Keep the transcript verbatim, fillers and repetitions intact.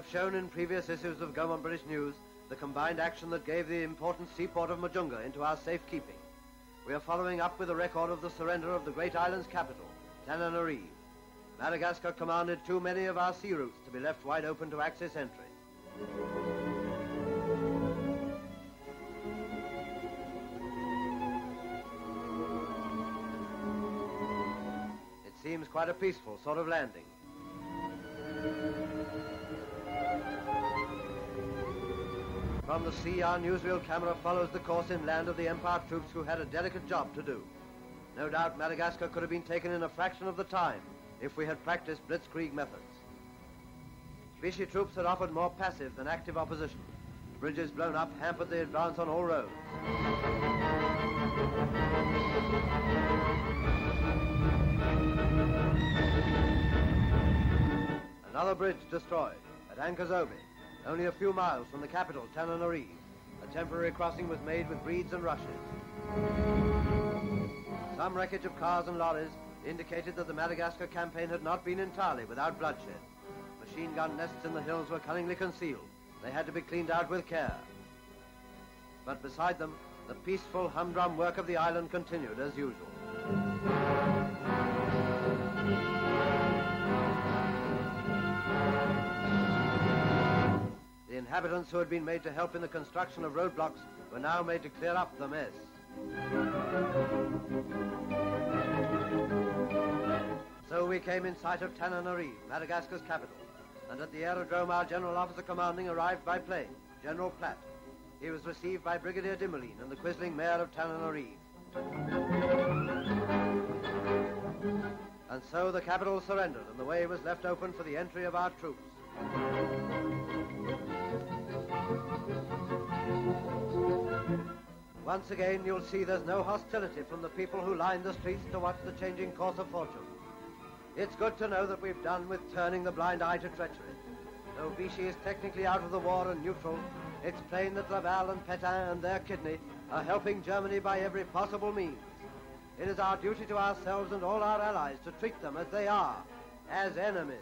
have shown in previous issues of Gaumont British News the combined action that gave the important seaport of Mahajanga into our safekeeping. We are following up with a record of the surrender of the Great Island's capital, Antananarivo. Madagascar commanded too many of our sea routes to be left wide open to Axis entry. It seems quite a peaceful sort of landing. From the sea, our newsreel camera follows the course inland of the Empire troops who had a delicate job to do. No doubt Madagascar could have been taken in a fraction of the time if we had practiced blitzkrieg methods. Vichy troops had offered more passive than active opposition. Bridges blown up hampered the advance on all roads. Another bridge destroyed at Ankazobe, only a few miles from the capital, Antananarivo. A temporary crossing was made with reeds and rushes. Some wreckage of cars and lorries indicated that the Madagascar campaign had not been entirely without bloodshed. Machine gun nests in the hills were cunningly concealed. They had to be cleaned out with care. But beside them, the peaceful humdrum work of the island continued as usual. The inhabitants who had been made to help in the construction of roadblocks were now made to clear up the mess. So we came in sight of Antananarivo, Madagascar's capital, and at the aerodrome our general officer commanding arrived by plane, General Platt. He was received by Brigadier Dimoline and the quizzling mayor of Antananarivo. And so the capital surrendered and the way was left open for the entry of our troops. Once again you'll see there's no hostility from the people who lined the streets to watch the changing course of fortune. It's good to know that we've done with turning the blind eye to treachery. Though Vichy is technically out of the war and neutral, it's plain that Laval and Pétain and their kidney are helping Germany by every possible means. It is our duty to ourselves and all our allies to treat them as they are, as enemies.